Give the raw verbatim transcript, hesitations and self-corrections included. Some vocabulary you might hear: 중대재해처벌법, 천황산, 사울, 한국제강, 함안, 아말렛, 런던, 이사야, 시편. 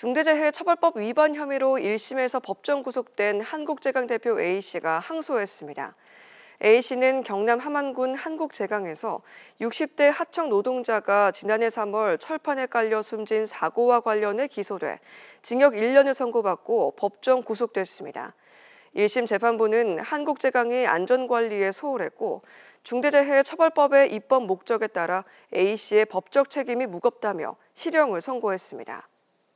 중대재해처벌법 위반 혐의로 일 심에서 법정 구속된 한국제강 대표 A씨가 항소했습니다. A씨는 경남 함안군 한국제강에서 육십 대 하청 노동자가 지난해 삼월 철판에 깔려 숨진 사고와 관련해 기소돼 징역 일 년을 선고받고 법정 구속됐습니다. 일 심 재판부는 한국제강이 안전관리에 소홀했고 중대재해처벌법의 입법 목적에 따라 A씨의 법적 책임이 무겁다며 실형을 선고했습니다.